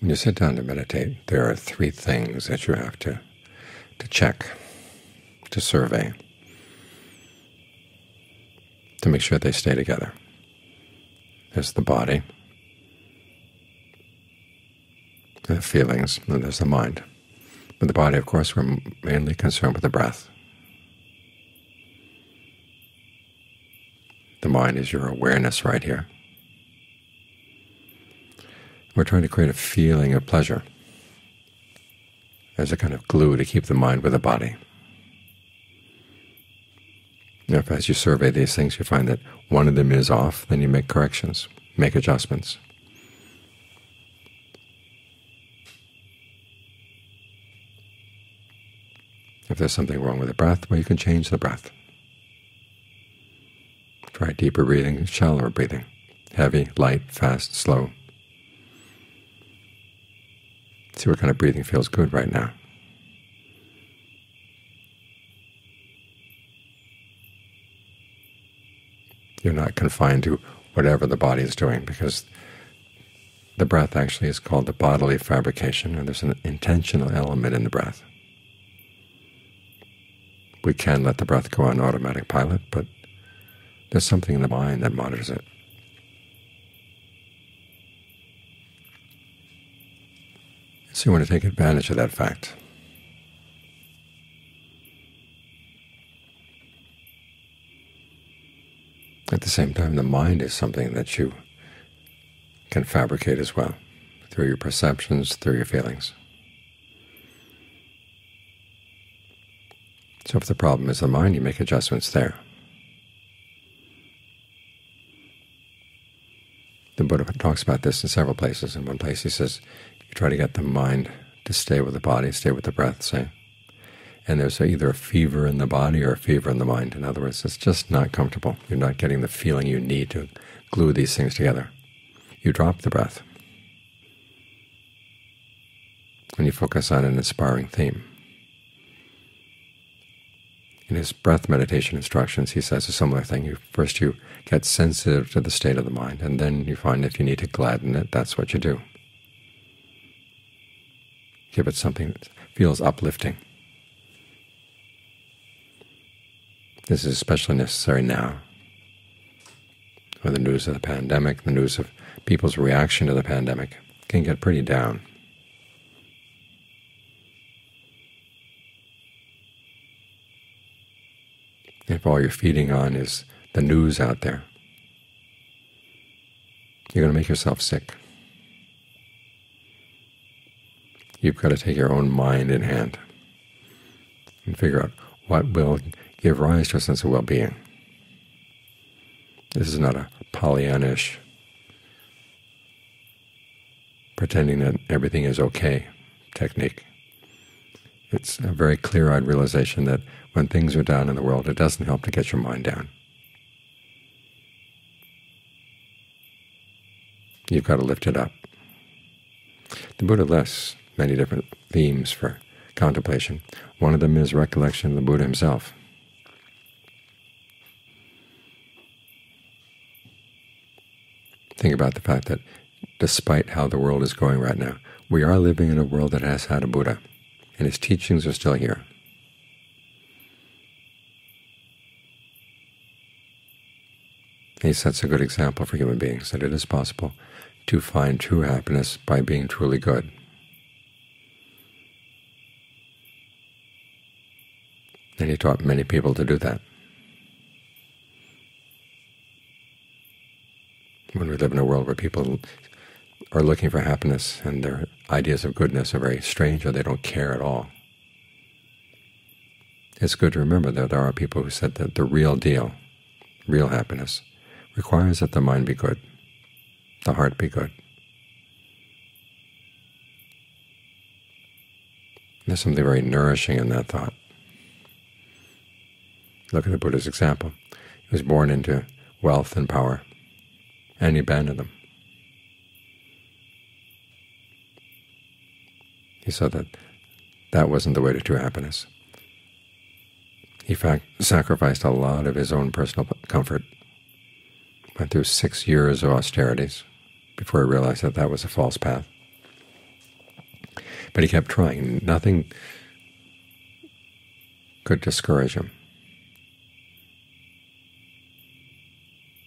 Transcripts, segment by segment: When you sit down to meditate, there are three things that you have to check, to survey, to make sure they stay together. There's the body, the feelings, and there's the mind. With the body, of course, we're mainly concerned with the breath. The mind is your awareness right here. We're trying to create a feeling of pleasure as a kind of glue to keep the mind with the body. If as you survey these things you find that one of them is off, then you make corrections, make adjustments. If there's something wrong with the breath, well, you can change the breath. Try deeper breathing, shallower breathing, heavy, light, fast, slow. See what kind of breathing feels good right now. You're not confined to whatever the body is doing, because the breath actually is called the bodily fabrication, and there's an intentional element in the breath. We can let the breath go on automatic pilot, but there's something in the mind that monitors it. So you want to take advantage of that fact. At the same time, the mind is something that you can fabricate as well, through your perceptions, through your feelings. So if the problem is the mind, you make adjustments there. The Buddha talks about this in several places. In one place he says, you try to get the mind to stay with the body, stay with the breath, say. And there's either a fever in the body or a fever in the mind. In other words, it's just not comfortable. You're not getting the feeling you need to glue these things together. You drop the breath, and you focus on an inspiring theme. In his breath meditation instructions, he says a similar thing. First you get sensitive to the state of the mind, and then you find if you need to gladden it, that's what you do. Give it something that feels uplifting. This is especially necessary now, with the news of the pandemic, the news of people's reaction to the pandemic can get pretty down. If all you're feeding on is the news out there, you're going to make yourself sick. You've got to take your own mind in hand and figure out what will give rise to a sense of well-being. This is not a Pollyannish pretending that everything is okay technique. It's a very clear-eyed realization that when things are down in the world, it doesn't help to get your mind down. You've got to lift it up. The Buddha lists many different themes for contemplation. One of them is recollection of the Buddha himself. Think about the fact that despite how the world is going right now, we are living in a world that has had a Buddha, and his teachings are still here. He sets a good example for human beings, that it is possible to find true happiness by being truly good. And he taught many people to do that. When we live in a world where people are looking for happiness and their ideas of goodness are very strange or they don't care at all, it's good to remember that there are people who said that the real deal, real happiness, requires that the mind be good, the heart be good. There's something very nourishing in that thought. Look at the Buddha's example. He was born into wealth and power, and he abandoned them. He saw that that wasn't the way to true happiness. He sacrificed a lot of his own personal comfort, went through 6 years of austerities before he realized that that was a false path. But he kept trying. Nothing could discourage him.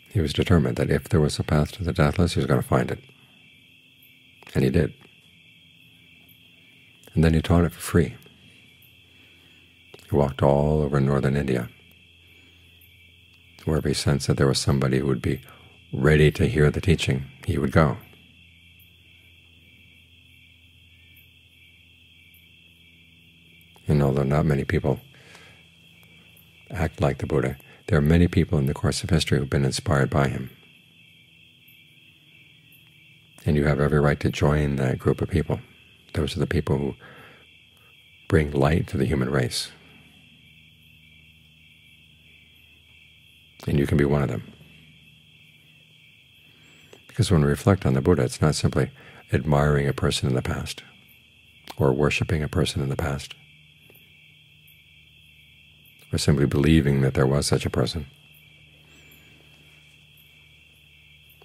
He was determined that if there was a path to the deathless, he was going to find it. And he did. And then he taught it for free. He walked all over northern India, wherever he sensed that there was somebody who would be ready to hear the teaching, he would go. And although not many people act like the Buddha, there are many people in the course of history who have been inspired by him. And you have every right to join that group of people. Those are the people who bring light to the human race. And you can be one of them. Because when we reflect on the Buddha, it's not simply admiring a person in the past or worshiping a person in the past, or simply believing that there was such a person.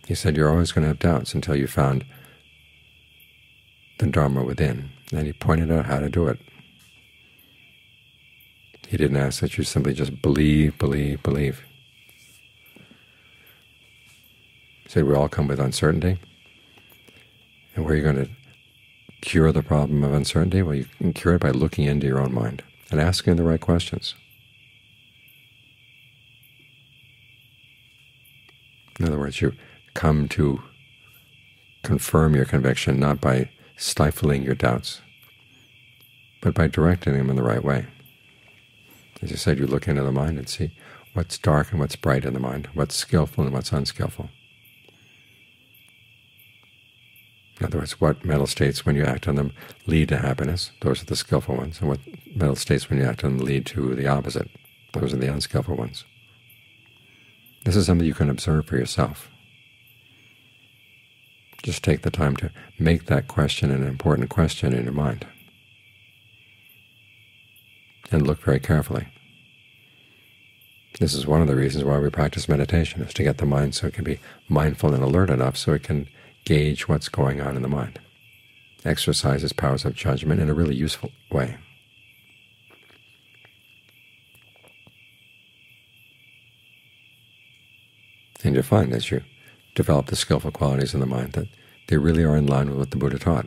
He said you're always going to have doubts until you found the Dharma within, and he pointed out how to do it. He didn't ask that you simply just believe, believe, believe. He said we all come with uncertainty, and where are you going to cure the problem of uncertainty? Well, you can cure it by looking into your own mind and asking the right questions. In other words, you come to confirm your conviction not by stifling your doubts, but by directing them in the right way. As I said, you look into the mind and see what's dark and what's bright in the mind, what's skillful and what's unskillful. In other words, what mental states, when you act on them, lead to happiness — those are the skillful ones — and what mental states, when you act on them, lead to the opposite — those are the unskillful ones. This is something you can observe for yourself. Just take the time to make that question an important question in your mind, and look very carefully. This is one of the reasons why we practice meditation, is to get the mind so it can be mindful and alert enough so it can gauge what's going on in the mind. Exercise its powers of judgment in a really useful way. And you'll find, as you develop the skillful qualities in the mind, that they really are in line with what the Buddha taught.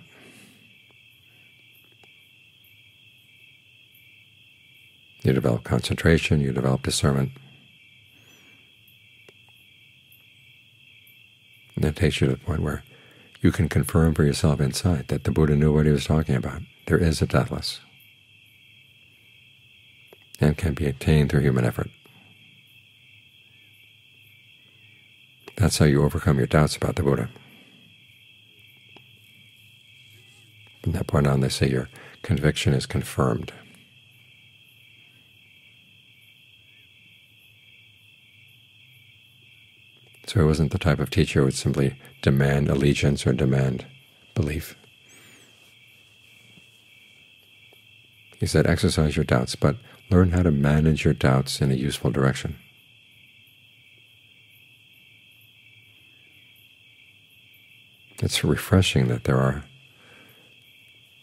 You develop concentration, you develop discernment. And that takes you to the point where you can confirm for yourself inside that the Buddha knew what he was talking about. There is a deathless, and can be attained through human effort. That's how you overcome your doubts about the Buddha. From that point on, they say your conviction is confirmed. So he wasn't the type of teacher who would simply demand allegiance or demand belief. He said, exercise your doubts, but learn how to manage your doubts in a useful direction. It's refreshing that there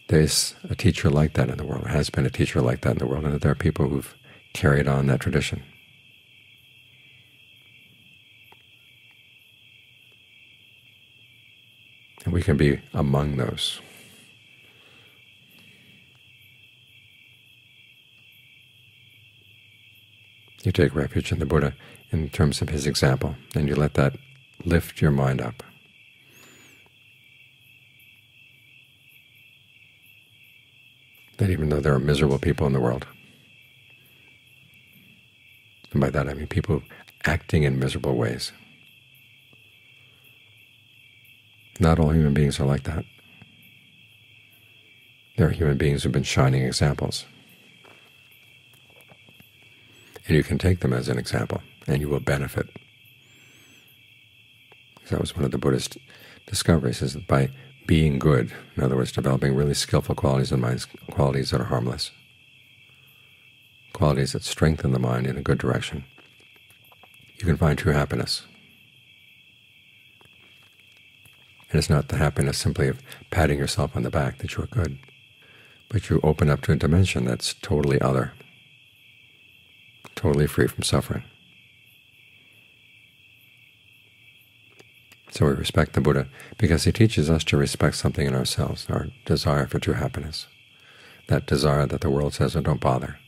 is a teacher like that in the world, has been a teacher like that in the world, and that there are people who've carried on that tradition. And we can be among those. You take refuge in the Buddha in terms of his example, and you let that lift your mind up. That even though there are miserable people in the world — and by that I mean people acting in miserable ways, not all human beings are like that. There are human beings who have been shining examples, and you can take them as an example, and you will benefit. So that was one of the Buddhist discoveries, is that by being good, in other words, developing really skillful qualities in mind, qualities that are harmless, qualities that strengthen the mind in a good direction, you can find true happiness. And it's not the happiness simply of patting yourself on the back that you are good, but you open up to a dimension that's totally other, totally free from suffering. So we respect the Buddha because he teaches us to respect something in ourselves, our desire for true happiness, that desire that the world says, oh, don't bother.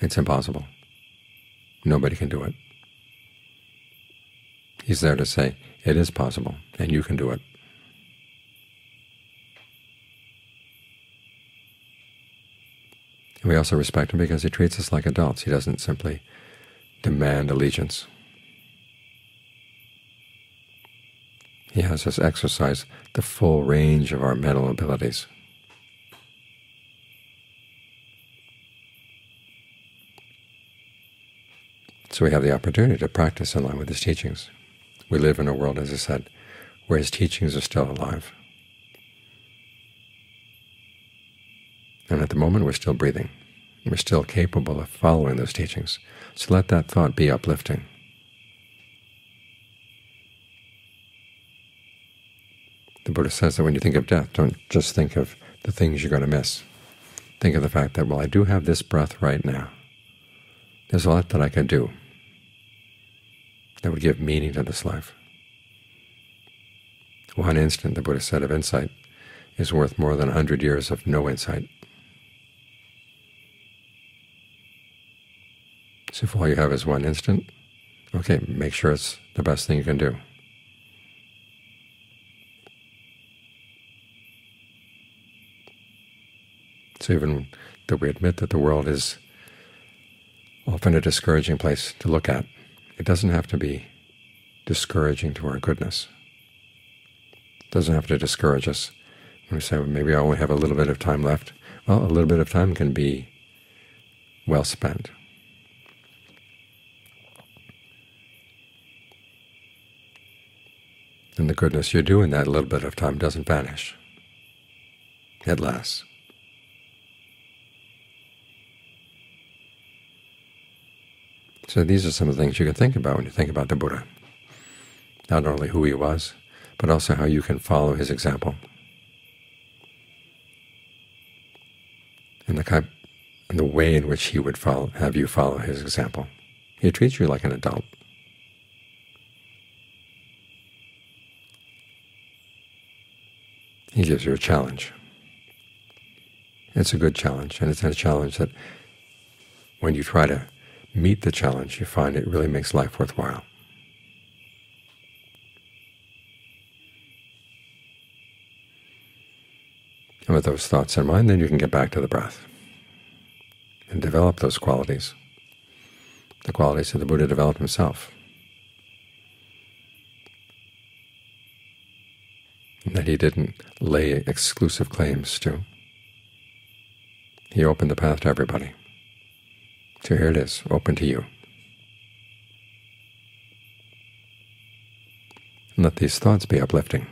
It's impossible. Nobody can do it. He's there to say, it is possible, and you can do it. And we also respect him because he treats us like adults. He doesn't simply demand allegiance. He has us exercise the full range of our mental abilities. So we have the opportunity to practice in line with his teachings. We live in a world, as I said, where his teachings are still alive. And at the moment we're still breathing. We're still capable of following those teachings. So let that thought be uplifting. The Buddha says that when you think of death, don't just think of the things you're going to miss. Think of the fact that, well, I do have this breath right now. There's a lot that I can do that would give meaning to this life. One instant, the Buddha said, of insight is worth more than 100 years of no insight. So if all you have is one instant, okay, make sure it's the best thing you can do. So even though we admit that the world is often a discouraging place to look at, it doesn't have to be discouraging to our goodness. It doesn't have to discourage us when we say, well, maybe I only have a little bit of time left. Well, a little bit of time can be well spent. And the goodness you do in that little bit of time doesn't vanish. It lasts. So these are some of the things you can think about when you think about the Buddha. Not only who he was, but also how you can follow his example. And the way in which he would have you follow his example. He treats you like an adult. He gives you a challenge. It's a good challenge, and it's a challenge that when you try to meet the challenge, you find it really makes life worthwhile. And with those thoughts in mind, then you can get back to the breath and develop those qualities, the qualities that the Buddha developed himself, and that he didn't lay exclusive claims to. He opened the path to everybody. So here it is, open to you. And let these thoughts be uplifting.